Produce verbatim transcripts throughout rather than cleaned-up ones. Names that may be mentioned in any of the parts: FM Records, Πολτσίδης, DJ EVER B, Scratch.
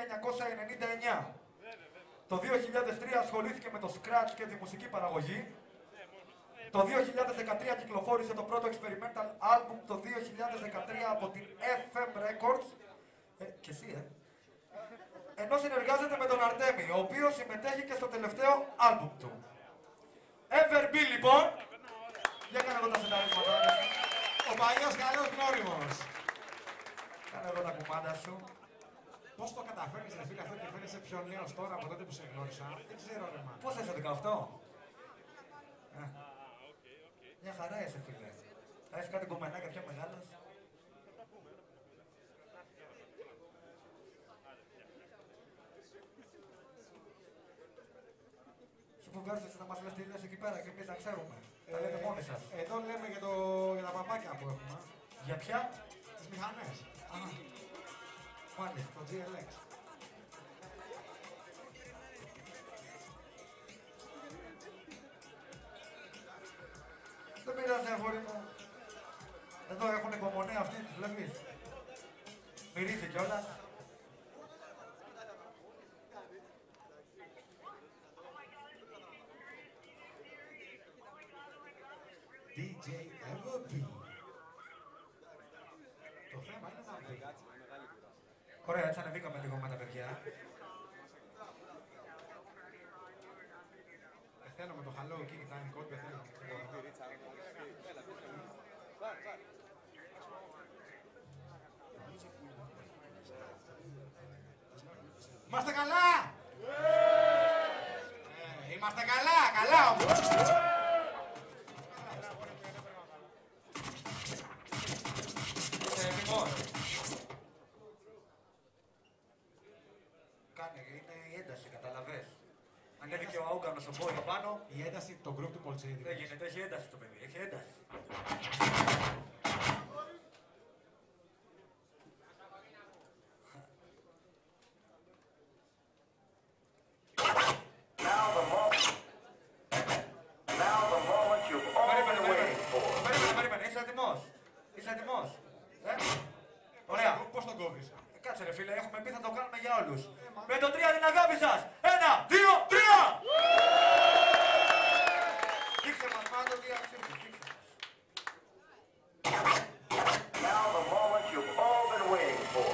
χίλια εννιακόσια ενενήντα εννιά. Το δύο χιλιάδες τρία ασχολήθηκε με το Scratch και τη μουσική παραγωγή. Το δύο χιλιάδες δεκατρία κυκλοφόρησε το πρώτο experimental album, το δύο χιλιάδες δεκατρία από την εφ εμ Records. Ε, και εσύ, ε. Ενώ συνεργάζεται με τον Αρτέμι, ο οποίος συμμετέχει και στο τελευταίο album του. Ever B, λοιπόν. Για κάνε εδώ τα συναρίσματα. Ο παλιός καλός γνώριμος. Κάνε εδώ τα κουμάντα σου. Πώς το καταφέρνεις να φύγει αυτό και φαίνεσαι πιο νέος τώρα από τότε που σε γνώρισα? Δεν ξέρω, ρε μάνα. Πώς είσαι δεκαοκτώ? Μια χαρά είσαι, φίλε. Θα έχεις κάτι κομμενάκια πιο μεγάλες. Σου φοβέρσες να μας λες τι λες εκεί πέρα και εμείς να ξέρουμε. Ε, τα λέτε μόνοι σας. Εδώ λέμε για, το, για τα παπάκια που έχουμε. Για ποια? Τις μηχανές. Α, πάλι, το τζι ελ εξ. Δεν πειράζει, αγόρι μου. Εδώ έχουν υπομονή αυτή, τη βλέπεις. Μυρίζει κιόλας. ντι τζέι EVER B. Το θέμα είναι να βρει. Ωραία, έτσι ανεβήκαμε λίγο με τα παιδιά. Θέλω με το χαλό, King Time Code, θέλω. Είμαστε καλά! Ε, είμαστε καλά, καλά όμως! Λοιπόν, κάνε, είναι η ένταση, καταλαβες. Ανέβηκε ο Αούκανος ο Μπόι πάνω. Η ένταση, το γκρουπ του Πολτσίδη. Δεν γίνεται, έχει ένταση το παιδί, έχει ένταση. Περίμενε, περίμενε, περίμενε, είσαι έτοιμος, είσαι έτοιμος. Ωραία. Πώς τον κόβεις? Κάτσε ρε φίλε, έχουμε πει θα το κάνουμε για όλους. Με το τρία την αγάπη σας! Ένα, δύο, τρία! Δείξε μας πάντα ότι αξίζει, δείξε μας. Now the moment you've all been waiting for.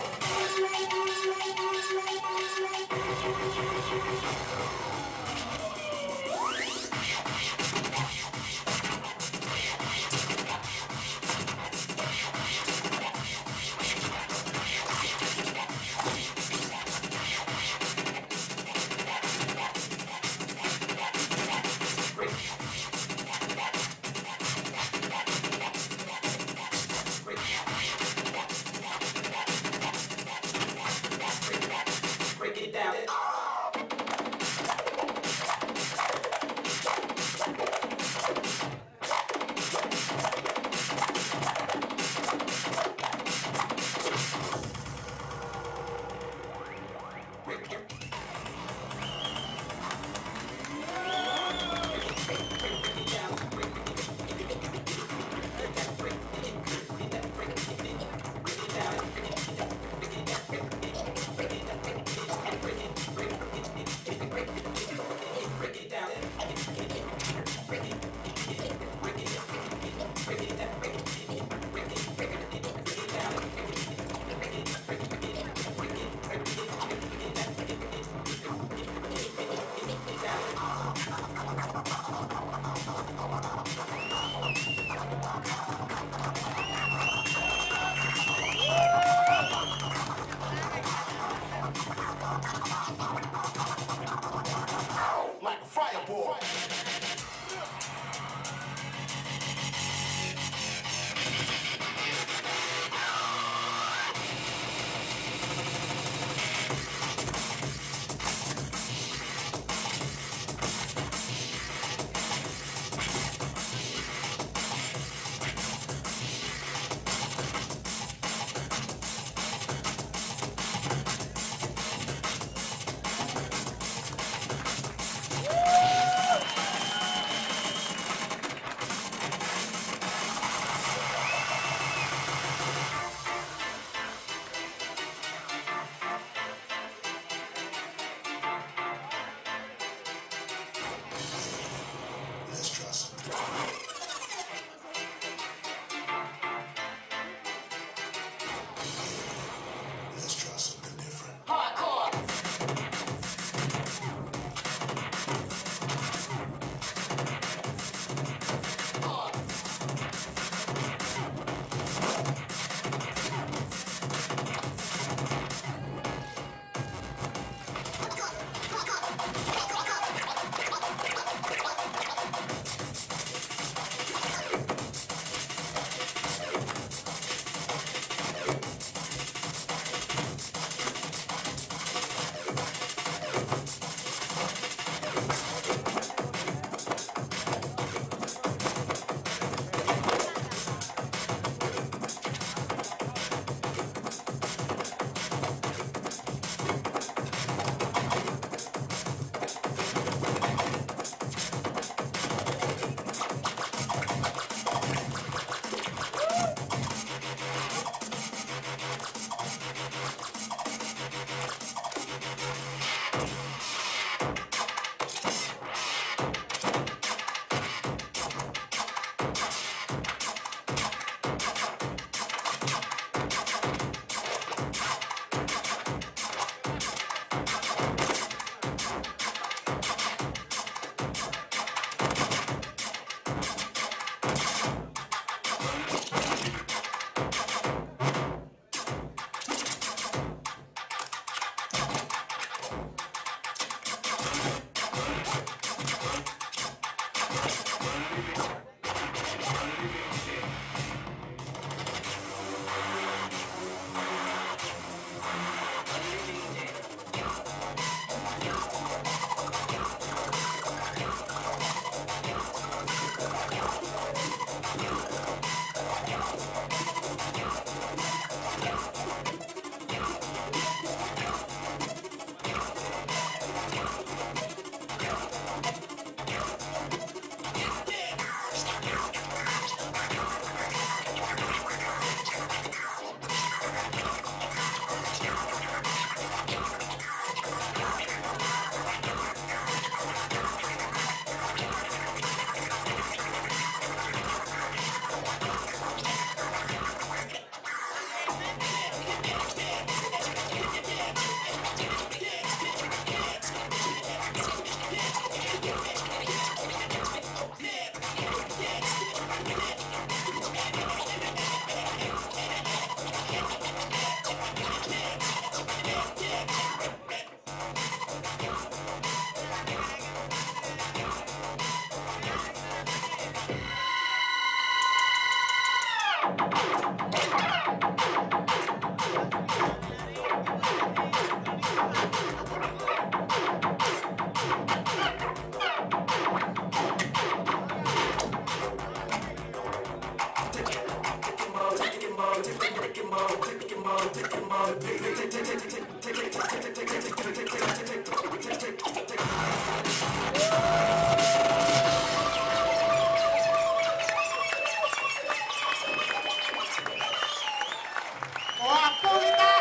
Ο απόλυτα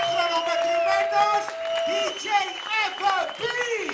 χρονομετρημένος ντι τζέι EVER B.